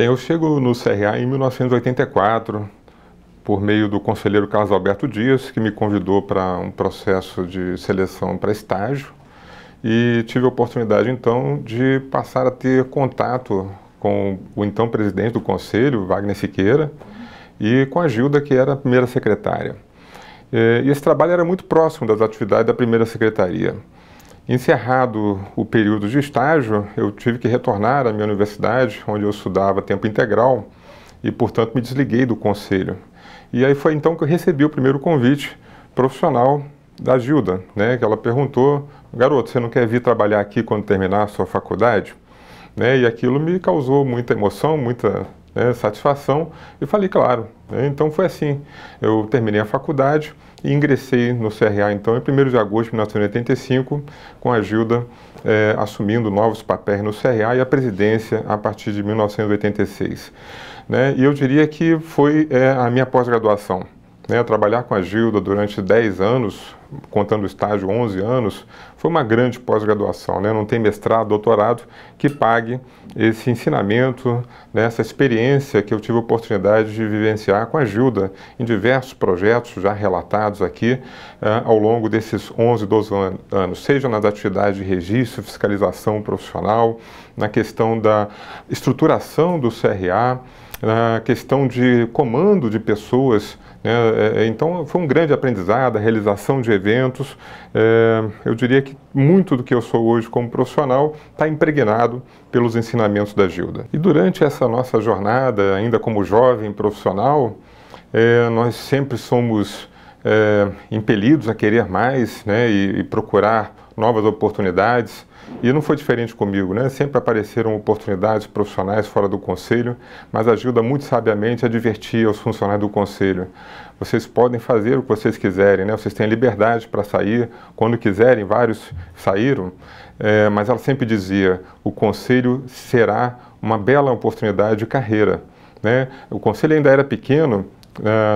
Bem, eu chego no CRA em 1984, por meio do conselheiro Carlos Alberto Dias, que me convidou para um processo de seleção para estágio, e tive a oportunidade então de passar a ter contato com o então presidente do conselho, Wagner Siqueira, e com a Gilda, que era a primeira secretária. E esse trabalho era muito próximo das atividades da primeira secretaria. Encerrado o período de estágio, eu tive que retornar à minha universidade, onde eu estudava tempo integral, e, portanto, me desliguei do conselho. E aí foi então que eu recebi o primeiro convite profissional da Gilda, né, que ela perguntou: garoto, você não quer vir trabalhar aqui quando terminar a sua faculdade? Né, e aquilo me causou muita emoção, muita satisfação, e falei, claro. Né, então foi assim, eu terminei a faculdade e ingressei no CRA, então, em 1º de agosto de 1985, com a Gilda assumindo novos papéis no CRA e a presidência a partir de 1986. Né, e eu diria que foi a minha pós-graduação. Né, trabalhar com a Gilda durante 10 anos, contando o estágio 11 anos, foi uma grande pós-graduação, né? Não tem mestrado, doutorado que pague esse ensinamento, né, essa experiência que eu tive a oportunidade de vivenciar com a Gilda em diversos projetos já relatados aqui ao longo desses 11, 12 anos, seja nas atividades de registro, fiscalização profissional, na questão da estruturação do CRA, na questão de comando de pessoas, né? Então foi um grande aprendizado, a realização de eventos. Eu diria que muito do que eu sou hoje como profissional está impregnado pelos ensinamentos da Gilda. E durante essa nossa jornada, ainda como jovem profissional, nós sempre somos impelidos a querer mais, né? E procurar novas oportunidades. E não foi diferente comigo, né? Sempre apareceram oportunidades profissionais fora do conselho, mas a Gilda muito sabiamente advertia aos funcionários do conselho: vocês podem fazer o que vocês quiserem, né? Vocês têm liberdade para sair quando quiserem. Vários saíram, mas ela sempre dizia: o conselho será uma bela oportunidade de carreira, né? O conselho ainda era pequeno,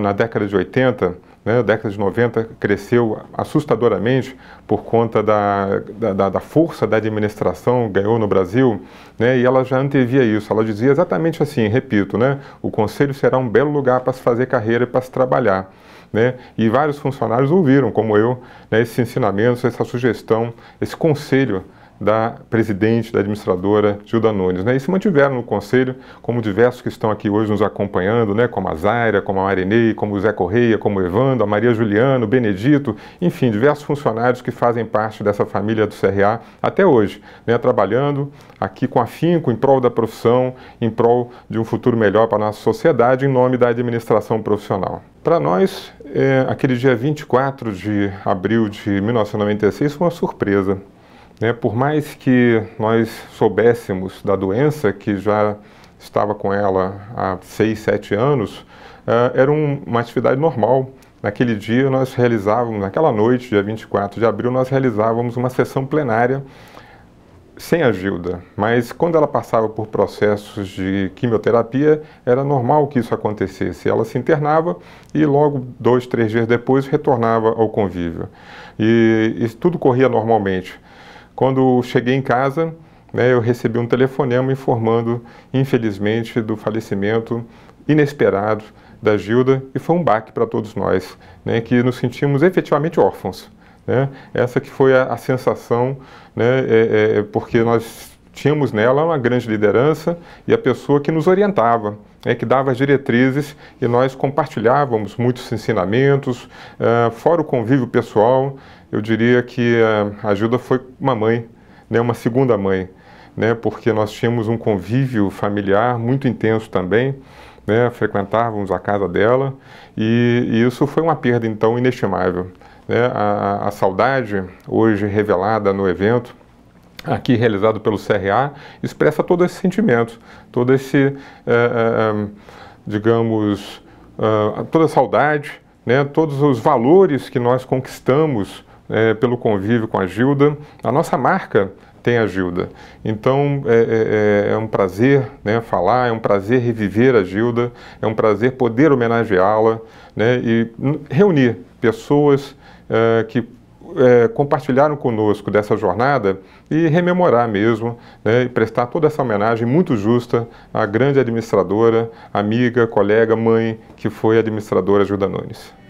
na década de 80, né, década de 90, cresceu assustadoramente por conta da força da administração que ganhou no Brasil, né, e ela já antevia isso. Ela dizia exatamente assim, repito, né, o conselho será um belo lugar para se fazer carreira e para se trabalhar. Né, e vários funcionários ouviram, como eu, né, esses ensinamentos, essa sugestão, esse conselho da presidente, da administradora Gilda Nunes, né? E se mantiveram no conselho, como diversos que estão aqui hoje nos acompanhando, né? Como a Zaira, como a Marinei, como o Zé Correia, como o Evandro, a Maria Juliana, o Benedito, enfim, diversos funcionários que fazem parte dessa família do CRA até hoje, né? Trabalhando aqui com afinco, em prol da profissão, em prol de um futuro melhor para a nossa sociedade, em nome da administração profissional. Para nós, aquele dia 24 de abril de 1996 foi uma surpresa. Por mais que nós soubéssemos da doença, que já estava com ela há 6, 7 anos, era uma atividade normal. Naquele dia nós realizávamos, naquela noite, dia 24 de abril, nós realizávamos uma sessão plenária sem a Gilda, mas quando ela passava por processos de quimioterapia, era normal que isso acontecesse. Ela se internava e logo 2, 3 dias depois retornava ao convívio. E isso tudo corria normalmente. Quando cheguei em casa, né, eu recebi um telefonema informando, infelizmente, do falecimento inesperado da Gilda, e foi um baque para todos nós, né, que nos sentimos efetivamente órfãos. Né? Essa que foi a sensação, né, porque nós tínhamos nela uma grande liderança e a pessoa que nos orientava, né, que dava as diretrizes, e nós compartilhávamos muitos ensinamentos, fora o convívio pessoal. Eu diria que a Gilda foi uma mãe, né, uma segunda mãe, né, porque nós tínhamos um convívio familiar muito intenso também, né, frequentávamos a casa dela, e isso foi uma perda, então, inestimável. Né, a saudade, hoje revelada no evento, aqui realizado pelo CRA, expressa todo esse sentimento, todo esse, digamos, toda a saudade, né, todos os valores que nós conquistamos pelo convívio com a Gilda. A nossa marca tem a Gilda, então é um prazer, né, falar, é um prazer reviver a Gilda, é um prazer poder homenageá-la, né, e reunir pessoas que compartilharam conosco dessa jornada e rememorar mesmo, né, e prestar toda essa homenagem muito justa à grande administradora, amiga, colega, mãe, que foi a administradora Gilda Nunes.